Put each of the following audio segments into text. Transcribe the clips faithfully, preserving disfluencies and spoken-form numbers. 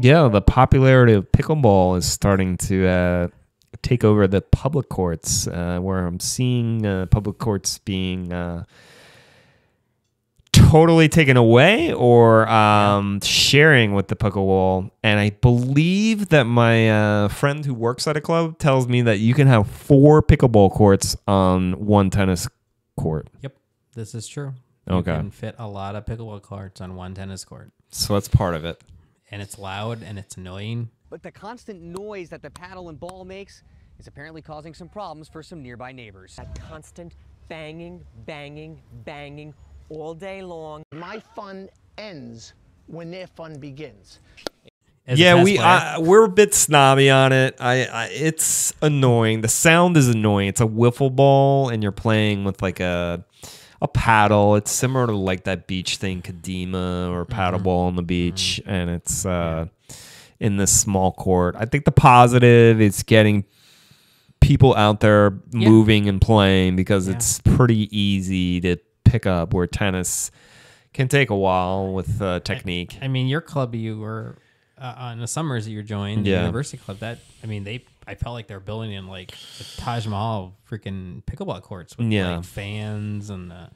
yeah, the popularity of pickleball is starting to uh, take over the public courts, uh, where I'm seeing uh, public courts being uh, totally taken away or um, sharing with the pickleball. And I believe that my uh, friend who works at a club tells me that you can have four pickleball courts on one tennis court. Yep, this is true. Okay. You can fit a lot of pickleball courts on one tennis court. So that's part of it. And it's loud and it's annoying. But the constant noise that the paddle and ball makes is apparently causing some problems for some nearby neighbors. That constant banging, banging, banging all day long. My fun ends when their fun begins. As yeah, we uh, we're a bit snobby on it. I, I it's annoying. The sound is annoying. It's a wiffle ball and you're playing with like a a paddle. It's similar to like that beach thing, Kadima or paddle mm-hmm. ball on the beach, mm-hmm. and it's uh, in this small court. I think the positive is getting people out there yeah. moving and playing, because yeah. it's pretty easy to pick up, where tennis can take a while with uh, technique. I, I mean, your club you were uh, on the summers that you joined, the yeah. university club. That I mean, they. I felt like they're building in like the Taj Mahal freaking pickleball courts with yeah. like fans and the,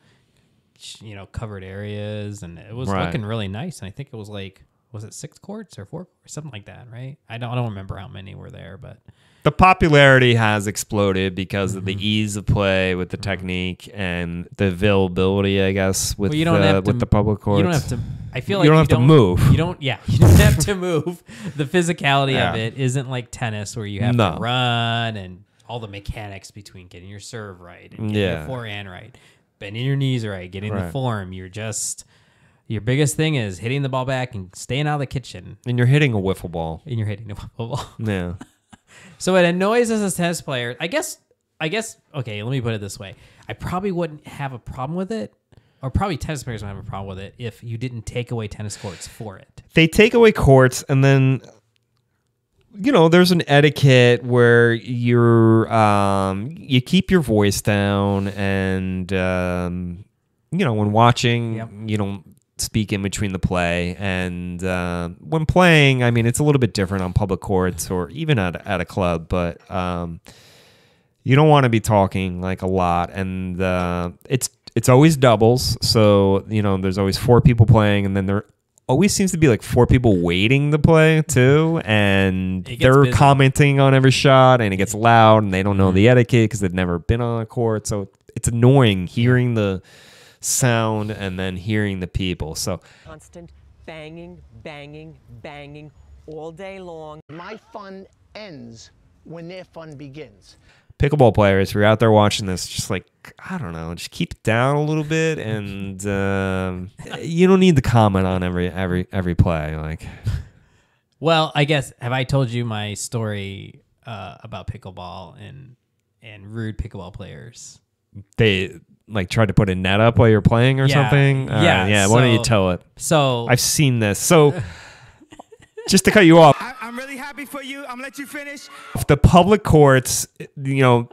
you know, covered areas, and it was right. looking really nice. And I think it was like, was it six courts or four or something like that, right? I don't I don't remember how many were there, but the popularity has exploded because mm-hmm. of the ease of play with the mm-hmm. technique and the availability, I guess, with well, you don't the, have to, with the public courts. You don't have to. I feel like you don't you have don't, to move. You don't. Yeah, you don't have to move. The physicality yeah. of it isn't like tennis where you have no. to run and all the mechanics between getting your serve right, and getting yeah. your forehand right, bending your knees right, getting right. the form. You're just. Your biggest thing is hitting the ball back and staying out of the kitchen. And you're hitting a wiffle ball. And you're hitting a wiffle ball. Yeah. So it annoys us as tennis players. I guess, I guess, okay, let me put it this way. I probably wouldn't have a problem with it, or probably tennis players would have a problem with it, if you didn't take away tennis courts for it. They take away courts, and then, you know, there's an etiquette where you're, um, you keep your voice down, and, um, you know, when watching, yep. you don't speak in between the play, and uh, when playing, I mean, it's a little bit different on public courts or even at, at a club, but um, you don't want to be talking like a lot, and uh, it's it's always doubles, so you know there's always four people playing, and then there always seems to be like four people waiting to play too, and they're busy. Commenting on every shot, and it gets loud, and they don't know the etiquette because they've never been on a court, so it's annoying hearing the sound and then hearing the people. So constant banging, banging, banging all day long. My fun ends when their fun begins. Pickleball players, we're out there watching this, just like, I don't know, just keep it down a little bit, and um, you don't need to comment on every every every play. Like, well, I guess have I told you my story uh, about pickleball and and rude pickleball players? They. Like tried to put a net up while you're playing or yeah. something. Uh, yeah, yeah. So, why don't you tell it? So I've seen this. So just to cut you off, I, I'm really happy for you. I'm gonna let you finish. The public courts, you know,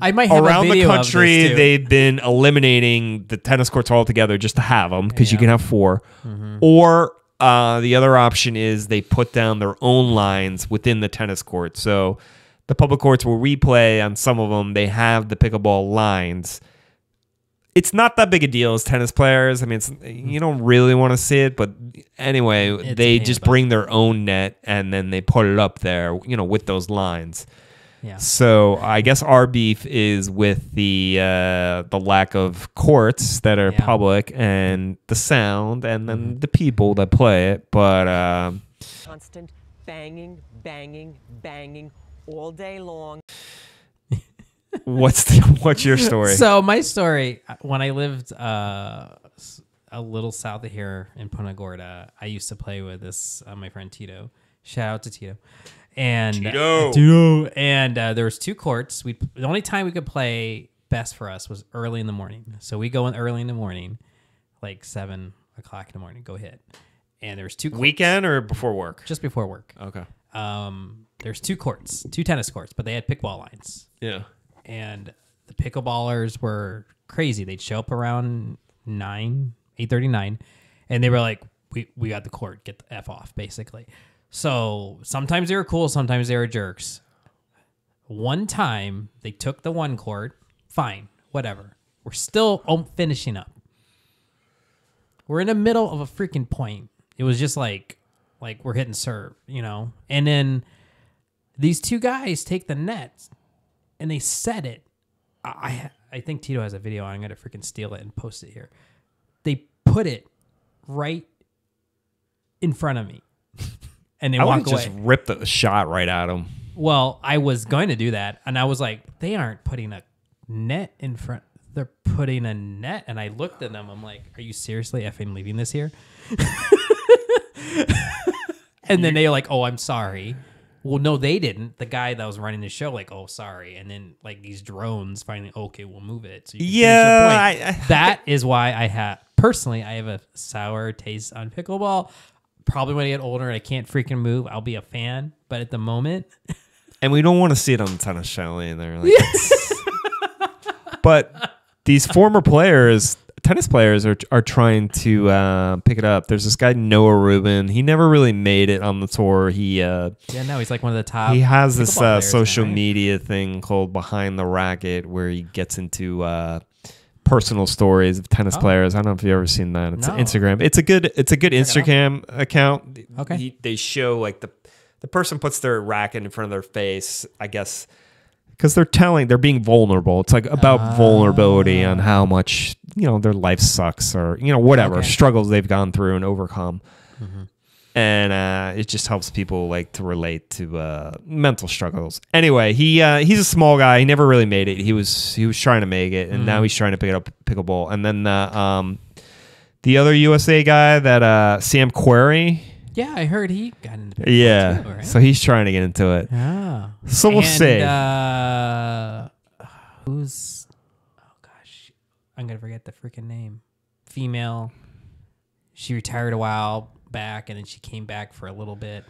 I might have around a video the country, they've been eliminating the tennis courts altogether just to have them, because yeah. you can have four. Mm-hmm. Or uh, the other option is they put down their own lines within the tennis court. So the public courts where we play, on some of them, they have the pickleball lines. It's not that big a deal as tennis players. I mean, it's, you don't really want to see it, but anyway, it's they just bring their own net and then they put it up there, you know, with those lines. Yeah. So I guess our beef is with the uh, the lack of courts that are yeah. public, and the sound, and then the people that play it. But uh, constant banging, banging, banging all day long. What's the, what's your story? So my story, when I lived uh, a little south of here in Punta Gorda, I used to play with this uh, my friend Tito. Shout out to Tito. And Tito. Uh, Tito. And uh, there was two courts. We the only time we could play best for us was early in the morning. So we go in early in the morning, like seven o'clock in the morning, go hit. And there was two courts. Weekend or before work? Just before work. Okay. Um, there's two courts, two tennis courts, but they had pickleball lines. Yeah. And the pickleballers were crazy. They'd show up around nine, eight thirty, nine, and they were like, "We we got the court. Get the f off," basically. So sometimes they were cool, sometimes they were jerks. One time they took the one court, fine, whatever. We're still finishing up. We're in the middle of a freaking point. It was just like, like we're hitting serve, you know? And then these two guys take the net and they set it. I I think Tito has a video. I'm going to freaking steal it and post it here. They put it right in front of me. And they I walk away. I just ripped the shot right at him. Well, I was going to do that. And I was like, they aren't putting a net in front. They're putting a net. And I looked at them. I'm like, are you seriously effing leaving this here? And then they're like, oh, I'm sorry. Well, no, they didn't. The guy that was running the show, like, oh, sorry. And then, like, these drones finally, okay, we'll move it. So you can yeah. finish your point. I, I, that is why I have, personally, I have a sour taste on pickleball. Probably when I get older and I can't freaking move, I'll be a fan. But at the moment. And we don't want to see it on the tennis show either. Like, but these former players, tennis players, are, are trying to uh, pick it up. There's this guy, Noah Rubin. He never really made it on the tour. He uh, Yeah, no, he's like one of the top. He has this uh, social now, right? media thing called Behind the Racket where he gets into uh, personal stories of tennis oh. players. I don't know if you've ever seen that. It's no. Instagram. It's a good It's a good Check Instagram account. Okay. He, they show like the, the person puts their racket in front of their face, I guess, because they're telling, they're being vulnerable. It's like about uh, vulnerability on how much, you know, their life sucks or, you know, whatever okay. struggles they've gone through and overcome. Mm-hmm. And uh, it just helps people like to relate to uh, mental struggles. Anyway, he uh, he's a small guy. He never really made it. He was he was trying to make it, and mm-hmm. now he's trying to pick it up pickleball. And then uh, um, the other U S A guy, that uh, Sam Querrey. Yeah, I heard he got into pickleball yeah, too, right? So he's trying to get into it. Ah. So we'll and, see. Uh, who's... Oh, gosh. I'm going to forget the freaking name. Female. She retired a while back, and then she came back for a little bit.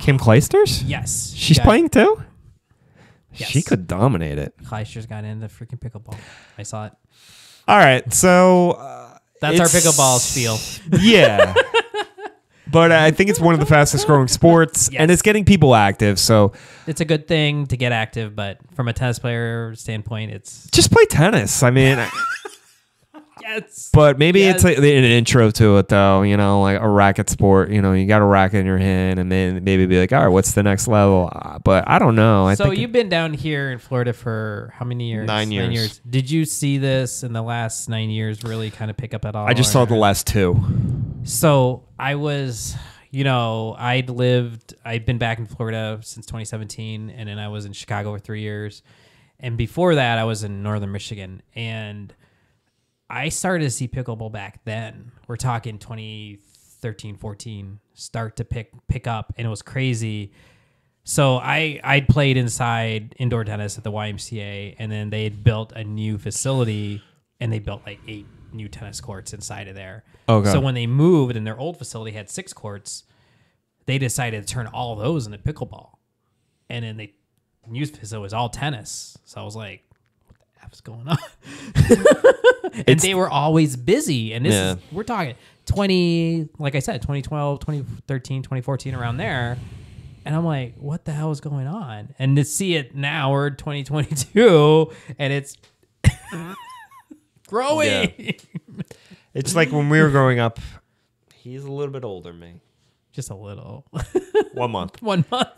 Kim Clijsters? Yes. She's got, playing too? Yes. She could dominate it. Clijsters got into freaking pickleball. I saw it. All right, so... Uh, That's our pickleball spiel. Yeah. But I think it's one of the fastest growing sports, yes. and it's getting people active. So it's a good thing to get active, but from a tennis player standpoint, it's just play tennis. I mean, yes. But maybe yes. it's like an intro to it, though. You know, like a racket sport. You know, you got a racket in your hand, and then maybe be like, all right, what's the next level? But I don't know. I so think you've it, been down here in Florida for how many years? Nine years. Nine years. Did you see this in the last nine years really kind of pick up at all? I just saw the last two. So I was, you know, I'd lived, I'd been back in Florida since twenty seventeen, and then I was in Chicago for three years. And before that, I was in northern Michigan. And I started to see pickleball back then. We're talking twenty thirteen, fourteen, start to pick pick up, and it was crazy. So I, I'd played inside indoor tennis at the Y M C A, and then they had built a new facility, and they built like eight new tennis courts inside of there. Okay. So when they moved and their old facility had six courts, they decided to turn all those into pickleball. And then they used it, so it was all tennis. So I was like, what the F is going on? and it's, they were always busy. And this yeah. is, we're talking twenty, like I said, twenty twelve, twenty thirteen, twenty fourteen, around there. And I'm like, what the hell is going on? And to see it now, we're twenty twenty-two, and it's... growing. Yeah. It's like when we were growing up, he's a little bit older than me. Just a little. One month. One month.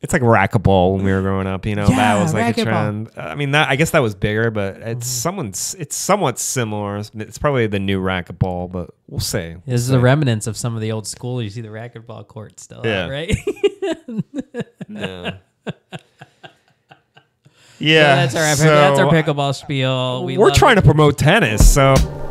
It's like racquetball when we were growing up, you know, yeah, that was like a trend. Ball. I mean, that, I guess that was bigger, but it's mm-hmm. someone's, it's somewhat similar. It's probably the new racquetball, but we'll see. This is the remnants of some of the old school. You see the racquetball court still, yeah. right? No. Yeah, yeah, that's our, so, that's our pickleball spiel. We we're trying it. to promote tennis, so...